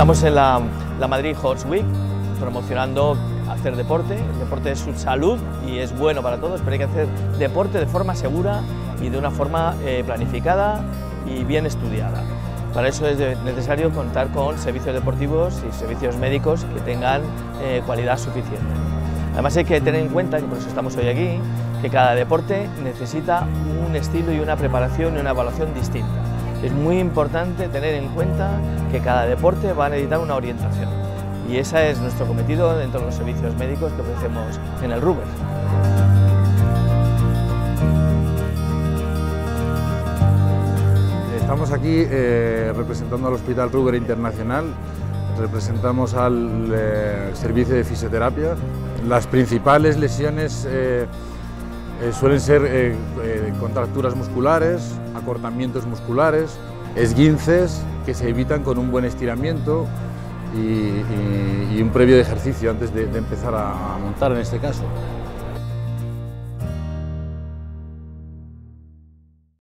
Estamos en la Madrid Horse Week promocionando hacer deporte. El deporte es salud y es bueno para todos, pero hay que hacer deporte de forma segura y de una forma planificada y bien estudiada. Para eso es necesario contar con servicios deportivos y servicios médicos que tengan calidad suficiente. Además hay que tener en cuenta, que por eso estamos hoy aquí, que cada deporte necesita un estilo y una preparación y una evaluación distinta. Es muy importante tener en cuenta que cada deporte va a necesitar una orientación y ese es nuestro cometido dentro de los servicios médicos que ofrecemos en el Ruber. Estamos aquí representando al Hospital Ruber Internacional, representamos al servicio de fisioterapia. Las principales lesiones suelen ser contracturas musculares, acortamientos musculares, esguinces que se evitan con un buen estiramiento y un previo de ejercicio antes de empezar a montar en este caso.